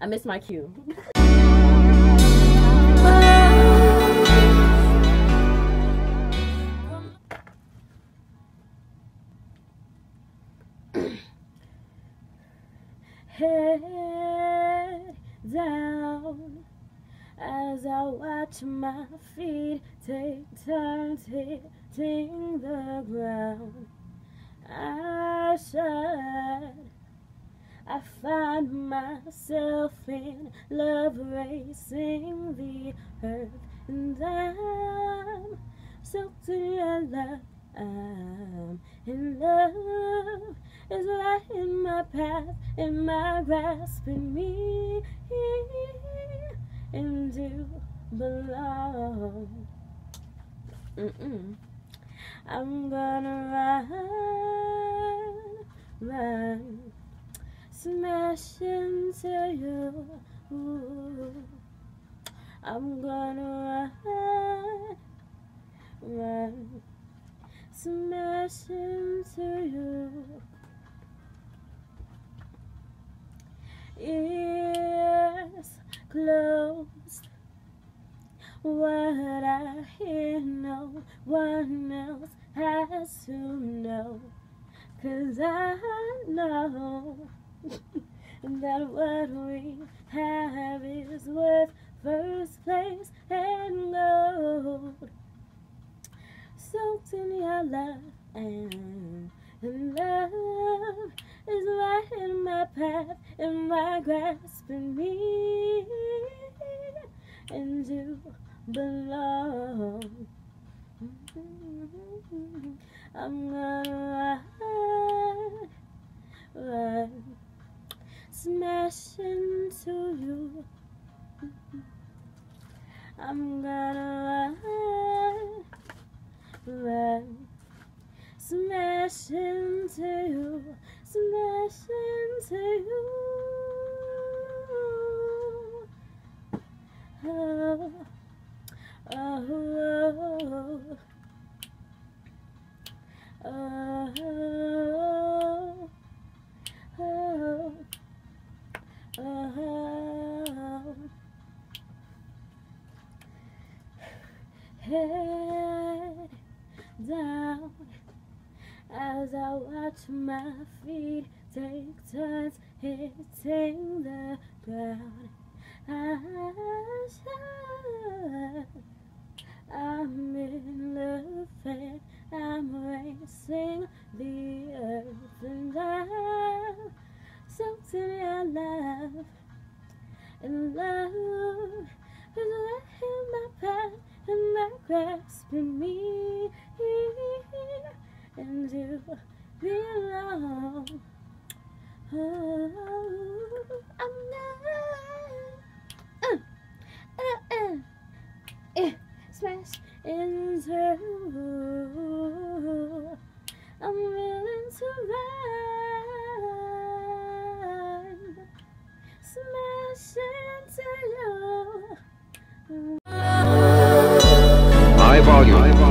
I missed my cue. Head down as I watch my feet take turns hitting the ground. I find myself in love, racing the earth, and I'm soaked in your love. I'm in love. It's right in my path, in my grasp, in me, and you belong. I'm gonna run, smash into you. I'm gonna run, smash into you. Ears closed, what I hear no one else has to know, 'cause I know that what we have is worth first place and gold. Soaked in your love, and love is right in my path, in my grasp, in me, and you belong. I'm gonna run, smash into you. I'm gonna run, smash into you, smash into you. Oh, oh, oh, oh, oh, oh, oh. Head down as I watch my feet take turns hitting the ground. I'm in love and I'm racing the earth, and I'm soaked in your love. And love is right in my path, and my grasp, in me, and you belong. Oh, I'm not smash into you. I'm willing to run, smash into you. High volume.